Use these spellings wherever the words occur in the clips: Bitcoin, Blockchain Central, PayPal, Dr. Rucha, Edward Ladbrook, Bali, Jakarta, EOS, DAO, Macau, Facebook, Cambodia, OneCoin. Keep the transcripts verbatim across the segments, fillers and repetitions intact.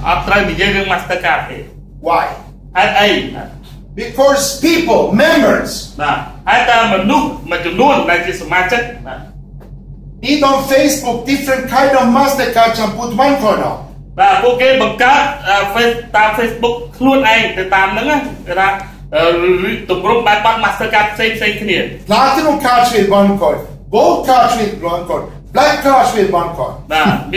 Why? Why? Because people, members, eat on Facebook different kind of MasterCard and put OneCoin on. Platinum cards with OneCoin, gold cards with OneCoin, black cards with OneCoin. Black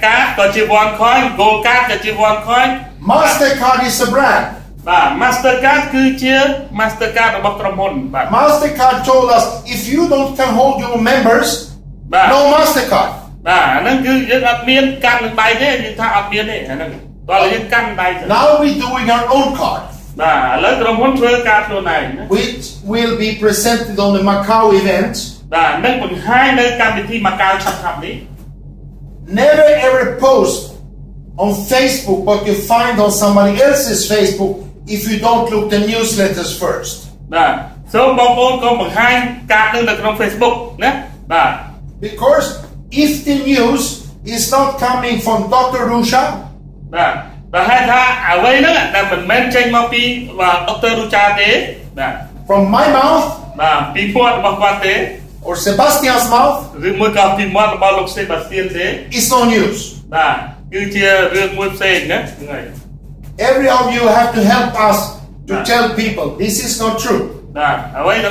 card with OneCoin, gold card with OneCoin. MasterCard is a brand. Mastercard Mastercard Mastercard told us if you don't can hold your members, no Mastercard. Now we're doing our own card, which will be presented on the Macau event. Never ever post on Facebook what you find on somebody else's Facebook if you don't look the newsletters first. Because if the news is not coming from Doctor Rucha, from my mouth or Sebastian's mouth, it's no news. Every of you have to help us to tell people this is not true. We are on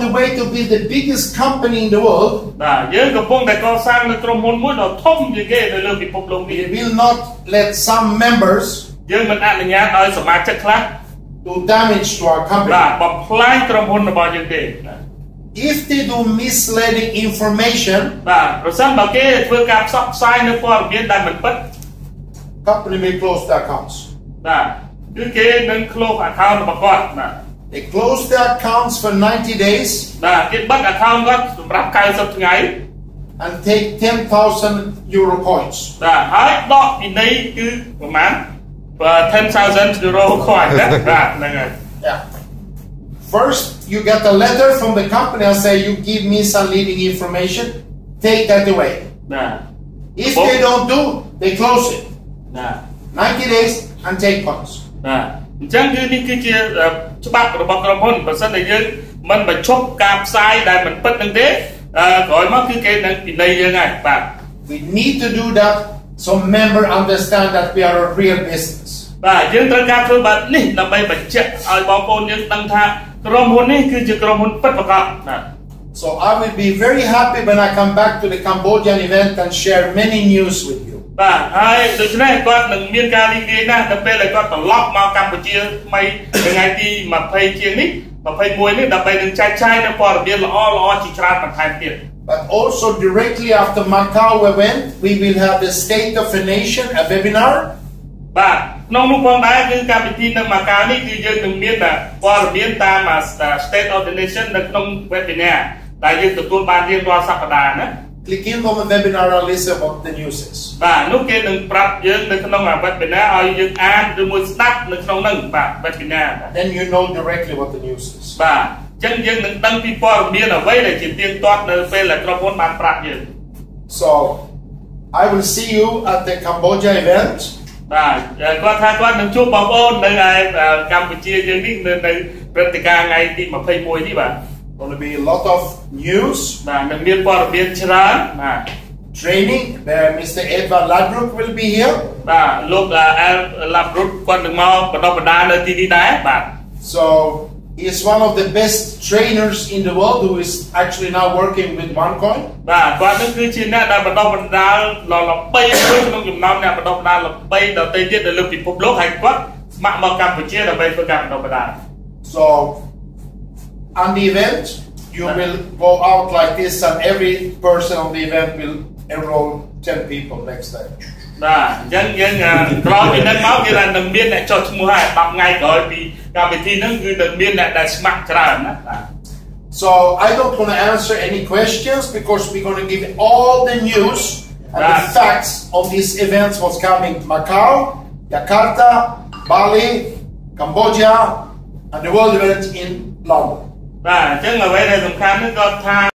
the way to be the biggest company in the world. We will not let some members do damage to our company. If they do misleading information, company may close the accounts. They close the accounts for ninety days and take ten thousand euro coins. ten thousand euro coins. First, you get a letter from the company and say, you give me some leading information, take that away. Nah. If oh. they don't do, they close it. Nah. ninety days and take funds. Nah. We need to do that so members understand that we are a real business. So I will be very happy when I come back to the Cambodian event and share many news with you. But also directly after Macau event, we will have the State of the Nation, a webinar. State of the Nation webinar. Clicking on the webinar and listen what the news is. Then you know directly what the news is. So I will see you at the Cambodia event. Going to be a lot of news, training. Mister Edward Ladbrook will be here. So he is one of the best trainers in the world who is actually now working with OneCoin. So, on the event, you will go out like this and every person on the event will enroll ten people next time. So I don't want to answer any questions because we're going to give all the news and the facts of these events what's coming to Macau, Jakarta, Bali, Cambodia and the world event in London.